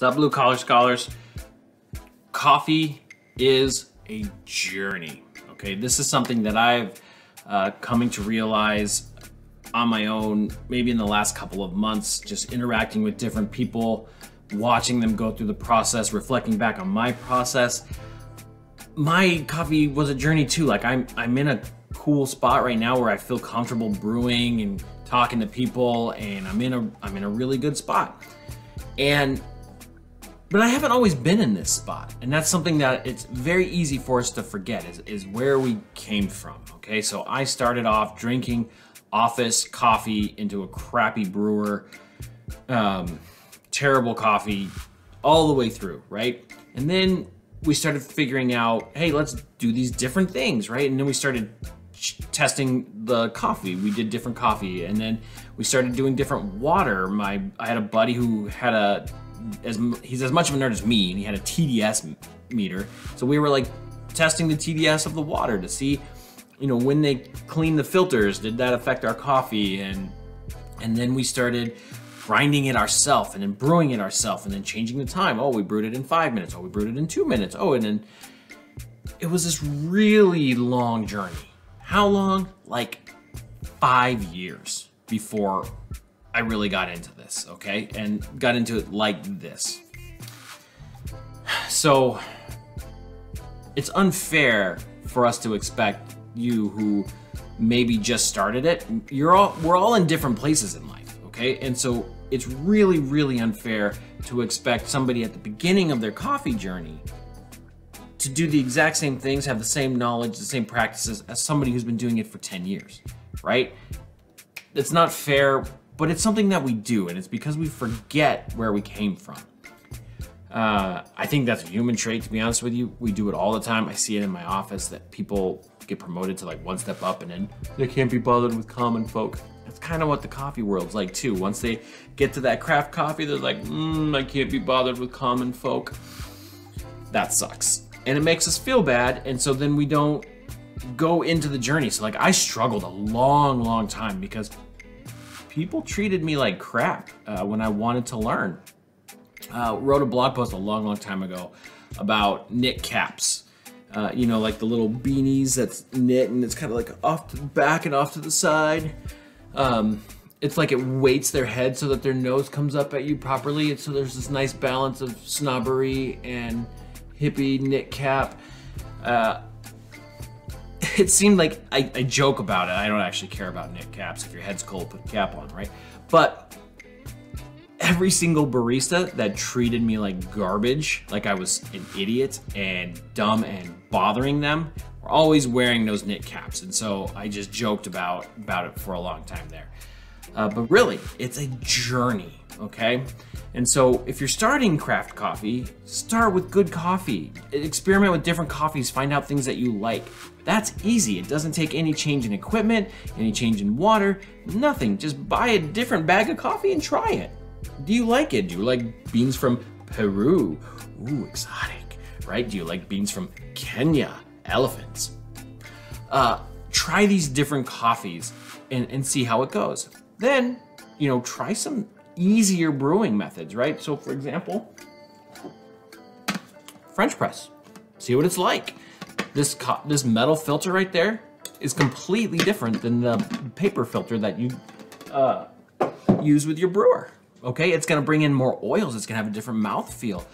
What's up, Blue Collar Scholars? Coffee is a journey, okay? This is something that I've coming to realize on my own, maybe in the last couple of months, just interacting with different people, watching them go through the process, reflecting back on my process. My coffee was a journey too. Like I'm in a cool spot right now where I feel comfortable brewing and talking to people, and I'm in a really good spot. But I haven't always been in this spot. And that's something that it's very easy for us to forget is where we came from, okay? So I started off drinking office coffee into a crappy brewer, terrible coffee all the way through, right? And then we started figuring out, hey, let's do these different things, right? And then we started testing the coffee. We did different coffee, and then we started doing different water. I had a buddy who had he's as much of a nerd as me, and he had a TDS meter. So we were like testing the TDS of the water to see, you know, when they clean the filters, did that affect our coffee? And then we started grinding it ourselves, and then brewing it ourselves, and then changing the time. Oh, we brewed it in 5 minutes. Oh, we brewed it in 2 minutes. Oh, and then it was this really long journey. How long? Like 5 years before I really got into this, okay? And got into it like this. So it's unfair for us to expect you who maybe just started it. We're all in different places in life, okay? And so it's really, really unfair to expect somebody at the beginning of their coffee journey to do the exact same things, have the same knowledge, the same practices as somebody who's been doing it for 10 years, right? It's not fair, but it's something that we do, and it's because we forget where we came from. I think that's a human trait, to be honest with you. We do it all the time. I see it in my office that people get promoted to like one step up and then they can't be bothered with common folk. That's kind of what the coffee world's like too. Once they get to that craft coffee, they're like, I can't be bothered with common folk. That sucks. And it makes us feel bad, and so then we don't go into the journey. So like I struggled a long, long time because people treated me like crap when I wanted to learn. Wrote a blog post a long, long time ago about knit caps. You know, like the little beanies that's knit and it's kind of like off to the back and off to the side. It's like it weights their head so that their nose comes up at you properly. And so there's this nice balance of snobbery and hippie knit cap. It seemed like I joke about it. I don't actually care about knit caps. If your head's cold, put a cap on, right? But every single barista that treated me like garbage, like I was an idiot and dumb and bothering them, were always wearing those knit caps. And so I just joked about it for a long time there. But really, it's a journey, okay? And so if you're starting craft coffee, start with good coffee. Experiment with different coffees, find out things that you like. That's easy. It doesn't take any change in equipment, any change in water, nothing. Just buy a different bag of coffee and try it. Do you like it? Do you like beans from Peru? Ooh, exotic, right? Do you like beans from Kenya? Elephants. Try these different coffees and see how it goes. Then, you know, try some easier brewing methods, right? So for example, French press, see what it's like. This metal filter right there is completely different than the paper filter that you use with your brewer, okay? It's gonna bring in more oils, it's gonna have a different mouthfeel.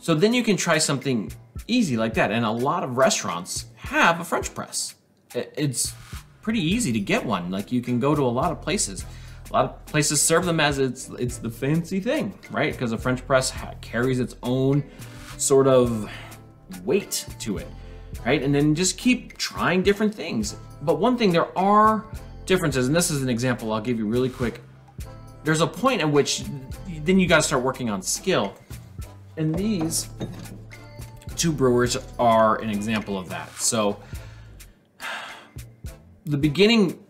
So then you can try something easy like that, and a lot of restaurants have a French press. It's pretty easy to get one, like you can go to a lot of places. A lot of places serve them as it's the fancy thing, right? Because a French press carries its own sort of weight to it, right? And then just keep trying different things. But one thing, there are differences, and this is an example I'll give you really quick. There's a point at which then you gotta start working on skill. And these two brewers are an example of that. So the beginning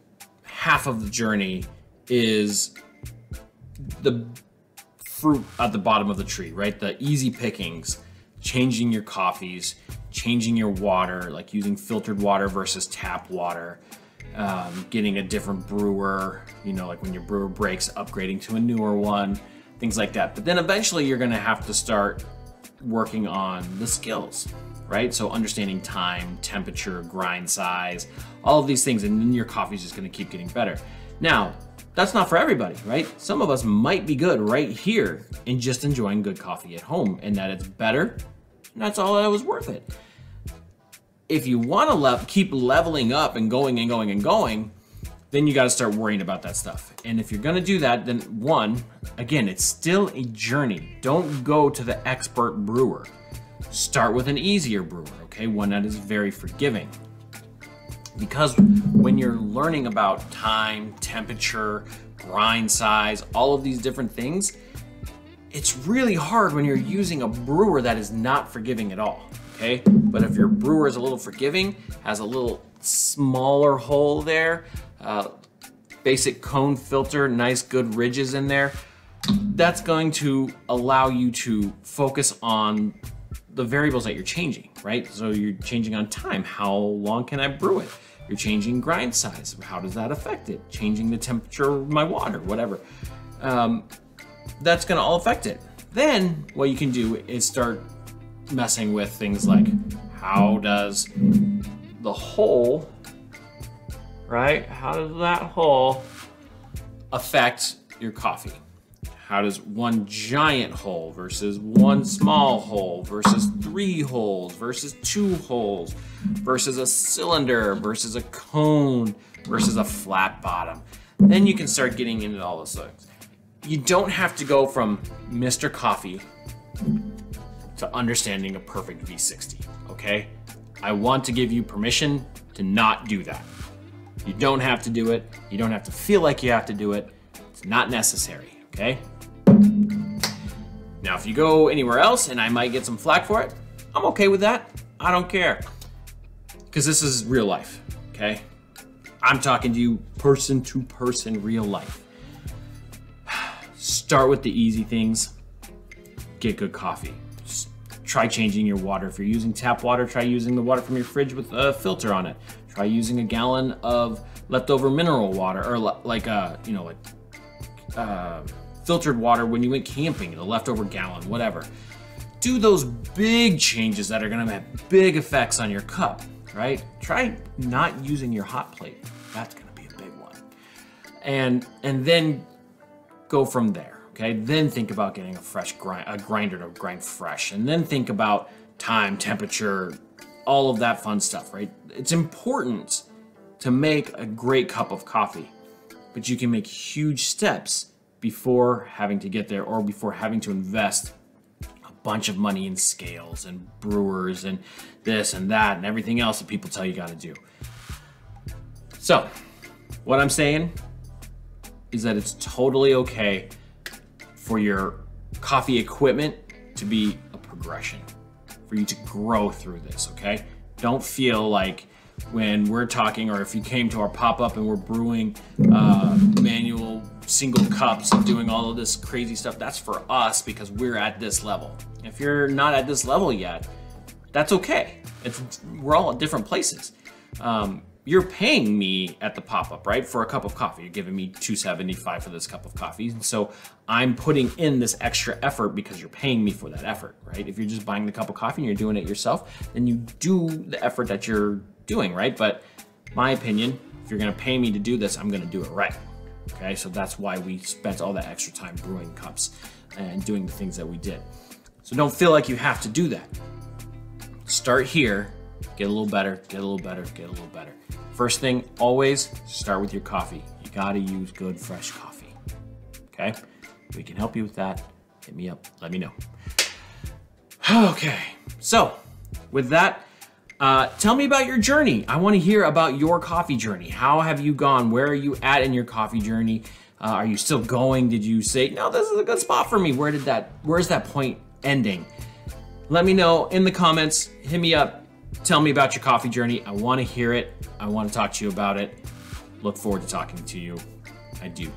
half of the journey is the fruit at the bottom of the tree, right? The easy pickings, changing your coffees, changing your water, like using filtered water versus tap water, getting a different brewer, you know, like when your brewer breaks, upgrading to a newer one, things like that. But then eventually you're gonna have to start working on the skills, right? So understanding time, temperature, grind size, all of these things, and then your coffee's just gonna keep getting better. Now, that's not for everybody, right? Some of us might be good right here and just enjoying good coffee at home, and that it's better, and that's all that was worth it. If you wanna keep leveling up and going and going and going, then you gotta start worrying about that stuff. And if you're gonna do that, then one, again, it's still a journey. Don't go to the expert brewer. Start with an easier brewer, okay? One that is very forgiving. Because when you're learning about time, temperature, grind size, all of these different things, it's really hard when you're using a brewer that is not forgiving at all, okay? But if your brewer is a little forgiving, has a little smaller hole there, basic cone filter, nice good ridges in there, that's going to allow you to focus on the variables that you're changing, right? So you're changing on time, how long can I brew it? You're changing grind size, how does that affect it? Changing the temperature of my water, whatever. That's gonna all affect it. Then what you can do is start messing with things like, how does the hole, right? How does that hole affect your coffee? How does one giant hole versus one small hole versus three holes versus two holes versus a cylinder versus a cone versus a flat bottom? Then you can start getting into all those things. You don't have to go from Mr. Coffee to understanding a perfect V60, okay? I want to give you permission to not do that. You don't have to do it. You don't have to feel like you have to do it. It's not necessary. Okay? Now, if you go anywhere else and I might get some flack for it, I'm okay with that. I don't care. Because this is real life, okay? I'm talking to you person to person, real life. Start with the easy things. Get good coffee. Just try changing your water. If you're using tap water, try using the water from your fridge with a filter on it. Try using a gallon of leftover mineral water, or like a, you know, like filtered water when you went camping, the leftover gallon, whatever. Do those big changes that are gonna have big effects on your cup, right? Try not using your hot plate. That's gonna be a big one. And then go from there, okay? Then think about getting a fresh grinder to grind fresh, and then think about time, temperature, all of that fun stuff, right? It's important to make a great cup of coffee, but you can make huge steps before having to get there, or before having to invest a bunch of money in scales and brewers and this and that and everything else that people tell you gotta do. So what I'm saying is that it's totally okay for your coffee equipment to be a progression, for you to grow through this, okay? Don't feel like when we're talking, or if you came to our pop-up and we're brewing manual single cups and doing all of this crazy stuff, that's for us because we're at this level. If you're not at this level yet, that's okay. We're all at different places. You're paying me at the pop-up, right, for a cup of coffee. You're giving me $2.75 for this cup of coffee. And so I'm putting in this extra effort because you're paying me for that effort, right? If you're just buying the cup of coffee and you're doing it yourself, then you do the effort that you're doing, right? But my opinion, if you're gonna pay me to do this, I'm gonna do it right, okay? So that's why we spent all that extra time brewing cups and doing the things that we did. So don't feel like you have to do that. Start here. Get a little better, get a little better, get a little better. First thing, always start with your coffee. You gotta use good, fresh coffee, okay? We can help you with that. Hit me up, let me know. Okay, so with that, tell me about your journey. I wanna hear about your coffee journey. How have you gone? Where are you at in your coffee journey? Are you still going? Did you say, no, this is a good spot for me? Where's that point ending? Let me know in the comments, hit me up. Tell me about your coffee journey. I want to hear it. I want to talk to you about it. Look forward to talking to you. I do.